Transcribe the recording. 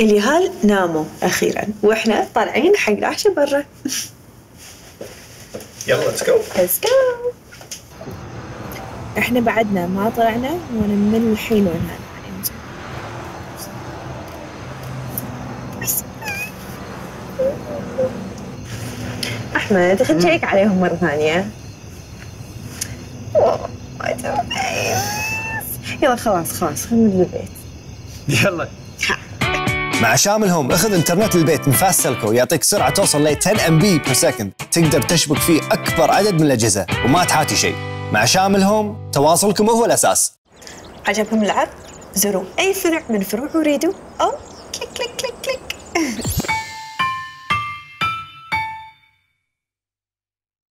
اليهال ناموا أخيراً وإحنا طالعين حق العشاء برا. يلا ليتس جو ليتس جو. إحنا بعدنا ما طلعنا وأنا من الحين وأنا أحمد خل تشيك عليهم مرة ثانية. يلا خلاص خلاص خلينا نروح البيت. يلا. مع شاملهم اخذ انترنت البيت من فاست سيلكو يعطيك سرعه توصل ل 10 ام بي بير سكند، تقدر تشبك فيه اكبر عدد من الاجهزه وما تحاتي شيء. مع شاملهم تواصلكم هو الاساس. عجبكم العرض؟ زوروا اي فرع من فروع وريدو او كليك كليك كليك كليك.